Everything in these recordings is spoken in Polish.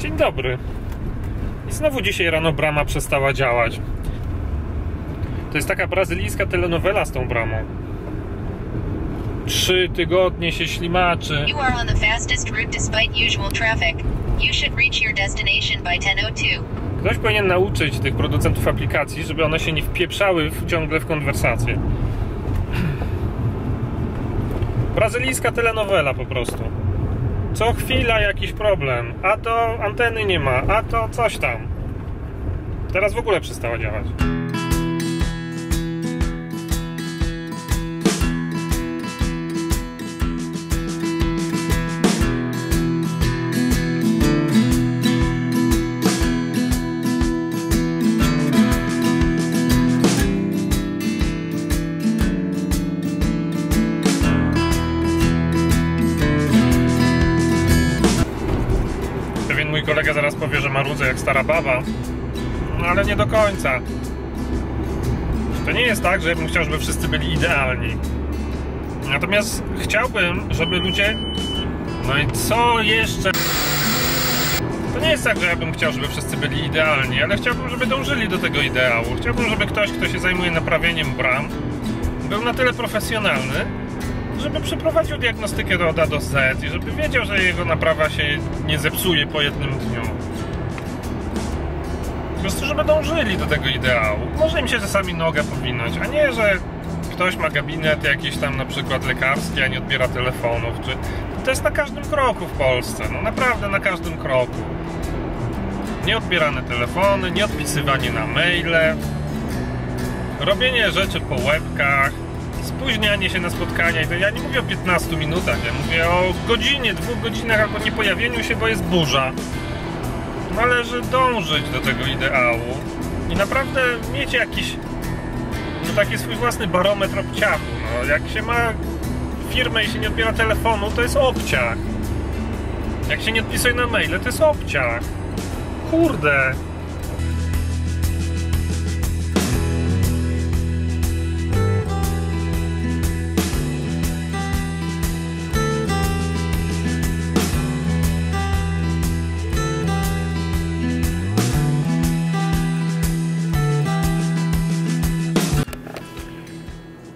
Dzień dobry. I znowu dzisiaj rano brama przestała działać. To jest taka brazylijska telenowela z tą bramą. 3 tygodnie się ślimaczy. You are on the fastest route despite usual traffic. You should reach your destination by 10:02. Ktoś powinien nauczyć tych producentów aplikacji, żeby one się nie wpieprzały ciągle w konwersację. Brazylijska telenowela po prostu. Co chwila jakiś problem. A to anteny nie ma, a to coś tam. Teraz w ogóle przestała działać. Mój kolega zaraz powie, że marudzę jak stara baba, no ale nie do końca. To nie jest tak, że ja bym chciał, żeby wszyscy byli idealni. Natomiast chciałbym, żeby ludzie... No i co jeszcze? To nie jest tak, że ja bym chciał, żeby wszyscy byli idealni, ale chciałbym, żeby dążyli do tego ideału. Chciałbym, żeby ktoś, kto się zajmuje naprawieniem bram, był na tyle profesjonalny, żeby przeprowadził diagnostykę do A do Z i żeby wiedział, że jego naprawa się nie zepsuje po jednym dniu. Po prostu, żeby dążyli do tego ideału. Może im się czasami noga powinąć, a nie, że ktoś ma gabinet jakiś tam na przykład lekarski, a nie odbiera telefonów. Czy... To jest na każdym kroku w Polsce, no naprawdę na każdym kroku. Nieodbierane telefony, nieodpisywanie na maile, robienie rzeczy po łebkach, spóźnianie się na spotkania. I to ja nie mówię o 15 minutach, ja mówię o godzinie, 2 godzinach albo nie pojawieniu się, bo jest burza. Należy dążyć do tego ideału i naprawdę mieć jakiś, no taki swój własny barometr obciachu. No, jak się ma firmę i się nie odbiera telefonu, to jest obciach. Jak się nie odpisuje na maile, to jest obciach. Kurde.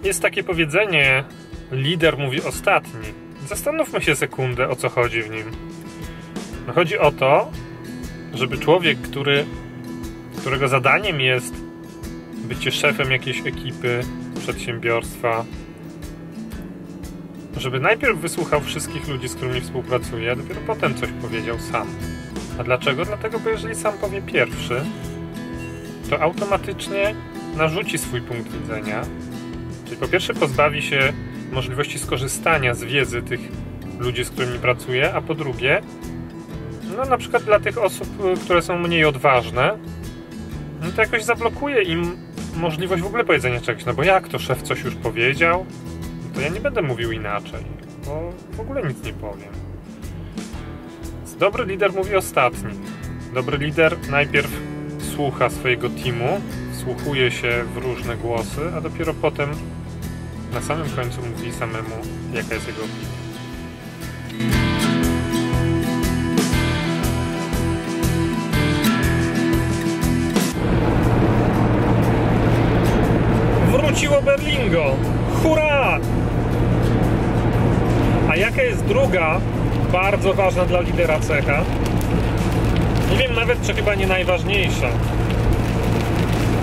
Jest takie powiedzenie, lider mówi ostatni. Zastanówmy się sekundę, o co chodzi w nim. No, chodzi o to, żeby człowiek, którego zadaniem jest bycie szefem jakiejś ekipy, przedsiębiorstwa, żeby najpierw wysłuchał wszystkich ludzi, z którymi współpracuje, a dopiero potem coś powiedział sam. A dlaczego? Dlatego, bo jeżeli sam powie pierwszy, to automatycznie narzuci swój punkt widzenia. Czyli po pierwsze pozbawi się możliwości skorzystania z wiedzy tych ludzi, z którymi pracuje, a po drugie, no na przykład dla tych osób, które są mniej odważne, no to jakoś zablokuje im możliwość w ogóle powiedzenia czegoś, no bo jak to szef coś już powiedział, to ja nie będę mówił inaczej, bo w ogóle nic nie powiem. Więc dobry lider mówi ostatni. Dobry lider najpierw słucha swojego teamu, wsłuchuje się w różne głosy, a dopiero potem na samym końcu mówi samemu, jaka jest jego opinia. Wróciło Berlingo! Hurra! A jaka jest druga, bardzo ważna dla lidera cecha? Nie wiem nawet, czy chyba nie najważniejsza.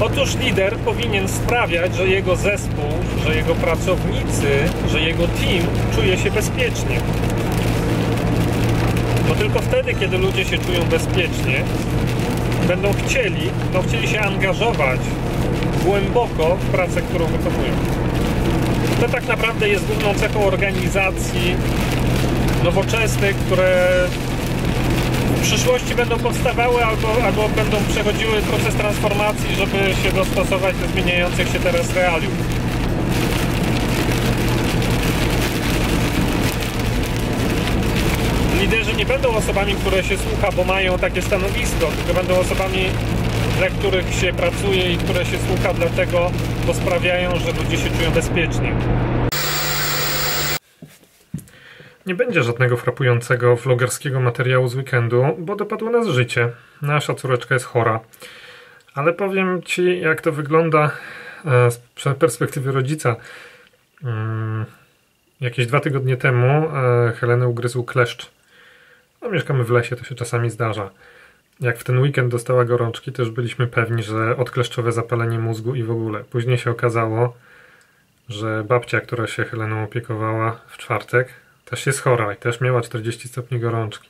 Otóż lider powinien sprawiać, że jego zespół, że jego pracownicy, że jego team czuje się bezpiecznie. Bo tylko wtedy, kiedy ludzie się czują bezpiecznie, będą chcieli się angażować głęboko w pracę, którą wykonują. To tak naprawdę jest główną cechą organizacji nowoczesnych, które w przyszłości będą powstawały albo będą przechodziły proces transformacji, żeby się dostosować do zmieniających się teraz realiów. Liderzy nie będą osobami, które się słucha, bo mają takie stanowisko, tylko będą osobami, dla których się pracuje i które się słucha dlatego, bo sprawiają, że ludzie się czują bezpiecznie. Nie będzie żadnego frapującego vlogerskiego materiału z weekendu, bo dopadło nas życie. Nasza córeczka jest chora. Ale powiem Ci, jak to wygląda z perspektywy rodzica. Jakieś 2 tygodnie temu Helenę ugryzł kleszcz. No, mieszkamy w lesie, to się czasami zdarza. Jak w ten weekend dostała gorączki, też byliśmy pewni, że odkleszczowe zapalenie mózgu i w ogóle. Później się okazało, że babcia, która się Heleną opiekowała w czwartek, też jest chora i też miała 40 stopni gorączki.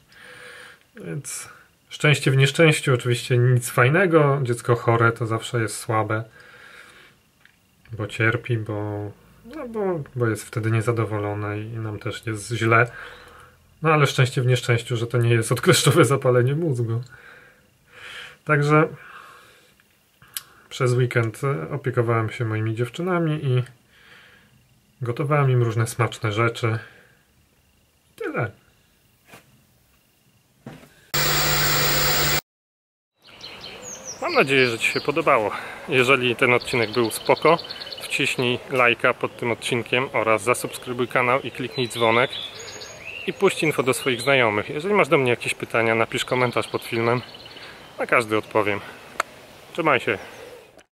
Więc szczęście w nieszczęściu, oczywiście nic fajnego. Dziecko chore to zawsze jest słabe, bo cierpi, bo jest wtedy niezadowolone i nam też jest źle. No ale szczęście w nieszczęściu, że to nie jest odkleszczowe zapalenie mózgu. Także przez weekend opiekowałem się moimi dziewczynami i gotowałem im różne smaczne rzeczy. Tyle. Mam nadzieję, że Ci się podobało. Jeżeli ten odcinek był spoko, wciśnij lajka pod tym odcinkiem oraz zasubskrybuj kanał i kliknij dzwonek. I puść info do swoich znajomych. Jeżeli masz do mnie jakieś pytania, napisz komentarz pod filmem. Na każdy odpowiem. Trzymaj się.